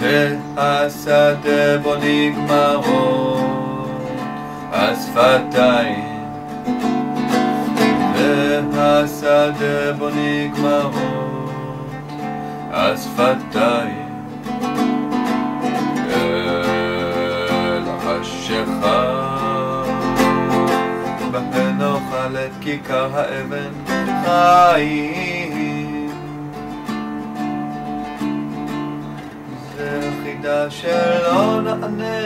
והשדה בו נגמרות השפתיים, והשדה בו נגמרות השפתיים. אל החשיכה בהן אוכלת כיכר האבן חיים, זה חידה שלא נענה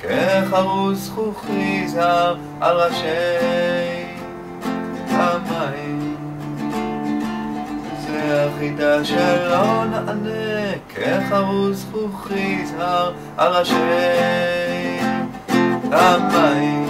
כחרוז זכוכי זר על ראשי המים, זה החידה שלא נענה כחרוז זכוכי זר על ראשי המים.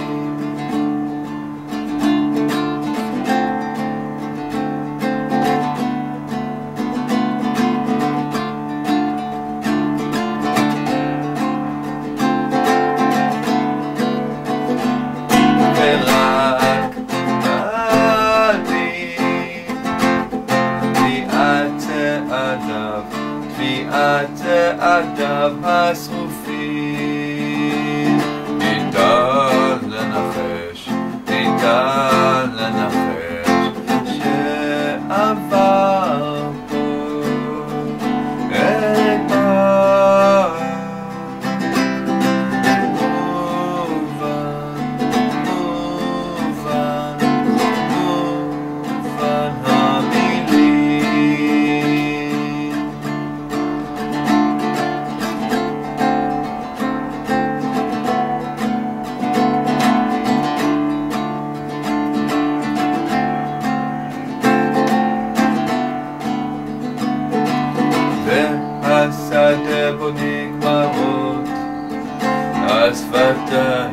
תביעת צעדיו השרופים ניתן לנחש שעבר פה אי פעם. מובן המילים והשדה בו נגמרות השפתיים,